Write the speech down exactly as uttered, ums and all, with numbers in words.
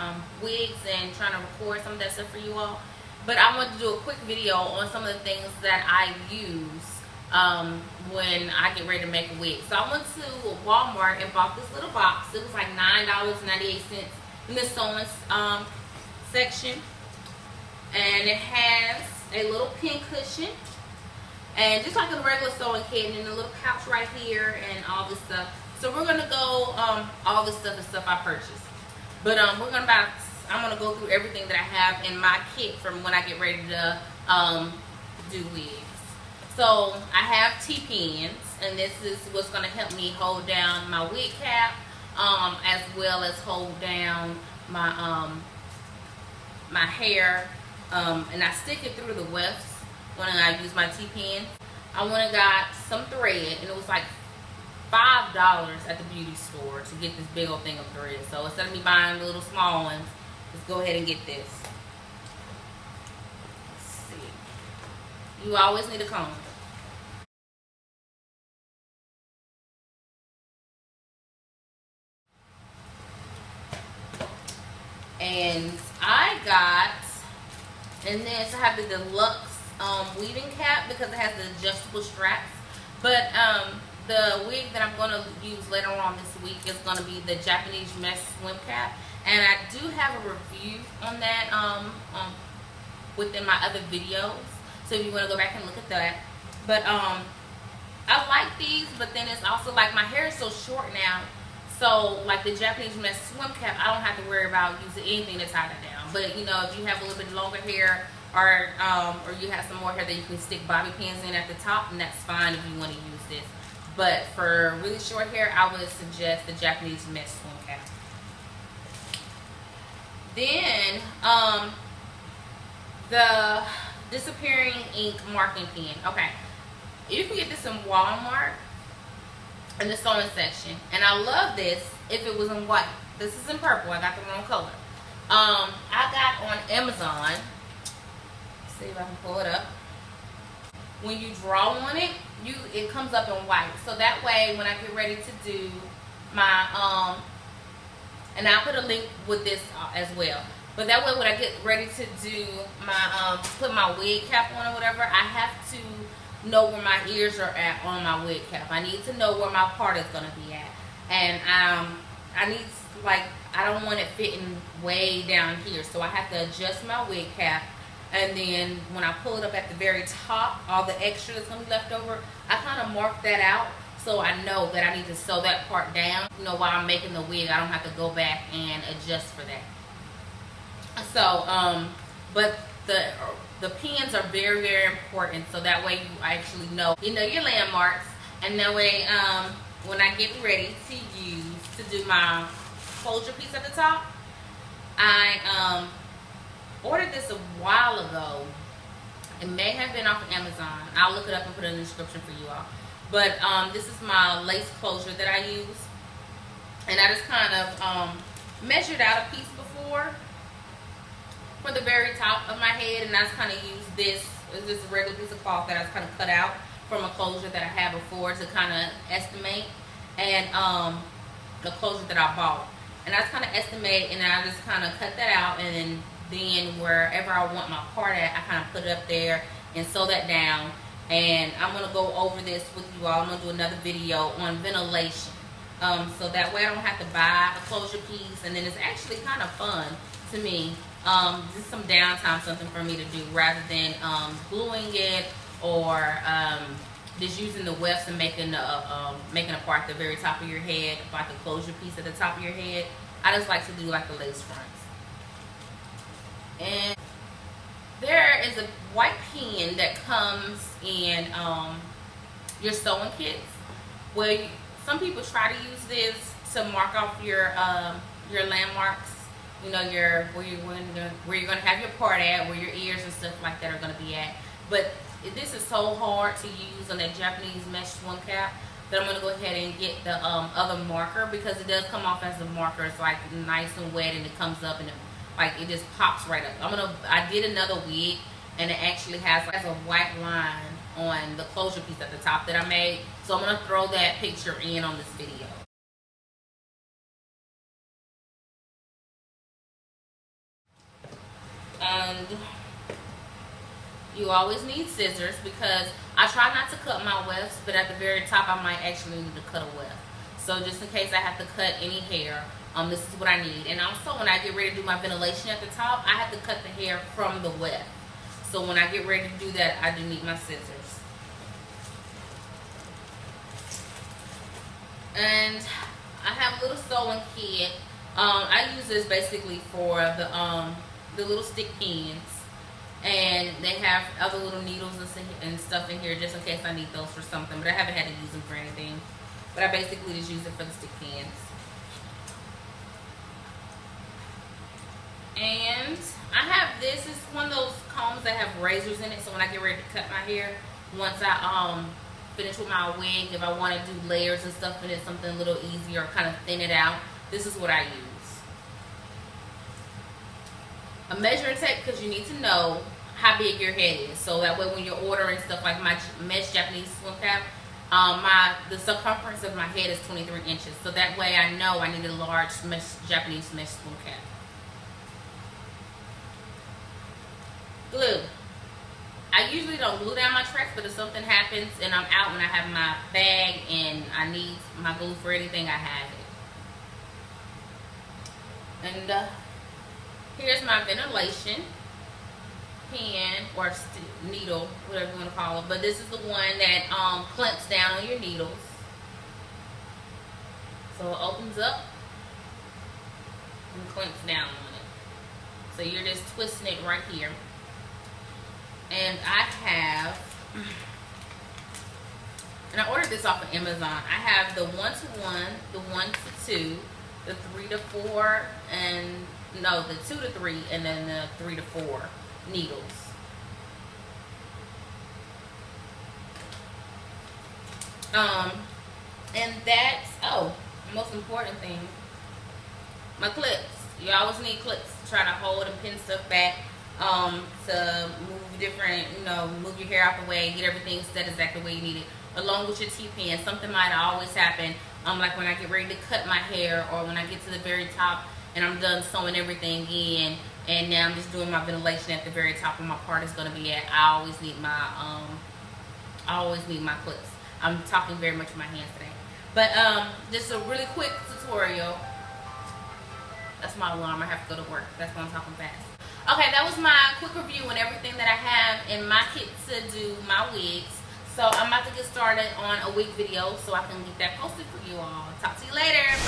um, wigs and trying to record some of that stuff for you all. But I wanted to do a quick video on some of the things that I use um, when I get ready to make a wig. So I went to Walmart and bought this little box. It was like nine ninety-eight in the sewing um, section. And it has a little pin cushion. And just like a regular sewing kit, and then a little pouch right here and all this stuff. So we're gonna go um all this stuff is stuff I purchased. But um we're gonna buy I'm gonna go through everything that I have in my kit from when I get ready to um do wigs. So I have T-pins, and this is what's gonna help me hold down my wig cap, um, as well as hold down my um my hair. Um and I stick it through the wefts when I use my T-pin. I went and got some thread, and it was like five dollars at the beauty store to get this big old thing of thread. So instead of me buying the little small ones, let's go ahead and get this. Let's see. You always need a comb. And I got, and then so I have the deluxe Um, weaving cap because it has the adjustable straps. But um, the wig that I'm going to use later on this week is going to be the Japanese Mesh Swim Cap, and I do have a review on that um, um, within my other videos, so if you want to go back and look at that. But um, I like these, but then it's also like my hair is so short now, so like the Japanese Mesh Swim Cap, I don't have to worry about using anything to tie that down. But you know, if you have a little bit longer hair, or um or you have some more hair that you can stick bobby pins in at the top, and that's fine if you want to use this. But for really short hair, I would suggest the Japanese Mesh Swim Cap. Then um the Disappearing Ink Marking Pen. Okay, you can get this in Walmart in the sewing section, and I love this. If it was in white, this is in purple. I got the wrong color. um I got on Amazon. See if I can pull it up. When you draw on it, you it comes up in white. So that way, when I get ready to do my um, and I'll put a link with this as well. But that way, when I get ready to do my um, put my wig cap on or whatever, I have to know where my ears are at on my wig cap. I need to know where my part is gonna be at, and um, I need to, like I don't want it fitting way down here, so I have to adjust my wig cap. And then when I pull it up at the very top, all the extra that's going to be left over, I kind of mark that out so I know that I need to sew that part down. You know, while I'm making the wig, I don't have to go back and adjust for that. So, um, but the the pins are very, very important. So that way you actually know, you know your landmarks. And that way, um, when I get ready to use, to do my folder piece at the top, I, um... ordered this a while ago. It may have been off of Amazon. I'll look it up and put it in the description for you all. But um, this is my lace closure that I use, and I just kind of um, measured out a piece before for the very top of my head, and I just kind of used this. It's just a regular piece of cloth that I just kind of cut out from a closure that I had before to kind of estimate, and um, the closure that I bought, and I just kind of estimate, and I just kind of cut that out, and then. Then wherever I want my part at, I kind of put it up there and sew that down. And I'm going to go over this with you all. I'm going to do another video on ventilation. Um, so that way I don't have to buy a closure piece. And then it's actually kind of fun to me. Um, just some downtime, something for me to do rather than um, gluing it or um, just using the wefts and making a, um, making a part at the very top of your head, like a closure piece at the top of your head. I just like to do like a lace front. And there is a white pen that comes in um, your sewing kits. Well, some people try to use this to mark off your um, your landmarks. You know, your where you're gonna, where you're gonna have your part at, where your ears and stuff like that are gonna be at. But this is so hard to use on that Japanese Mesh Swim Cap that I'm gonna go ahead and get the um, other marker, because it does come off as a marker. It's like nice and wet, and it comes up and it. Like it just pops right up. I'm gonna. I did another wig, and it actually has like a white line on the closure piece at the top that I made. So I'm gonna throw that picture in on this video. and you always need scissors, because I try not to cut my wefts, but at the very top I might actually need to cut a weft. So just in case I have to cut any hair, um, this is what I need. And also when I get ready to do my ventilation at the top, I have to cut the hair from the weft. So when I get ready to do that, I do need my scissors. And I have a little sewing kit. Um, I use this basically for the um, the little stick pins. And they have other little needles and stuff in here just in case I need those for something. But I haven't had to use them for anything. But I basically just use it for the stick pins. And I have this. It's one of those combs that have razors in it. So when I get ready to cut my hair, once I um finish with my wig, if I want to do layers and stuff and it's something a little easier, kind of thin it out, this is what I use. A measuring tape, because you need to know how big your head is, so that way when you're ordering stuff like my mesh Japanese swim cap, um, my the circumference of my head is twenty-three inches, so that way I know I need a large mesh, Japanese mesh swim cap. Glue. I usually don't glue down my tracks, but if something happens and I'm out and I have my bag and I need my glue for anything, I have it. And uh, here's my ventilation pen or needle, whatever you want to call it. But this is the one that um, clamps down on your needles. So it opens up and clamps down on it. So you're just twisting it right here. And I have, and I ordered this off of Amazon. I have the one to one, the one to two, the three to four, and no, the two to three, and then the three to four needles. Um, and that's oh, most important thing. My clips. You always need clips to try to hold and pin stuff back. Um, to move different, you know, move your hair out the way, get everything set exactly the way you need it. Along with your T-pin, something might always happen. Um, like when I get ready to cut my hair, or when I get to the very top and I'm done sewing everything in, and now I'm just doing my ventilation at the very top where my part is going to be at. I always need my, um, I always need my clips. I'm talking very much with my hands today. But um, just a really quick tutorial. That's my alarm. I have to go to work. That's why I'm talking fast. Okay, that was my quick review and everything that I have in my kit to do my wigs. So I'm about to get started on a wig video so I can get that posted for you all. Talk to you later.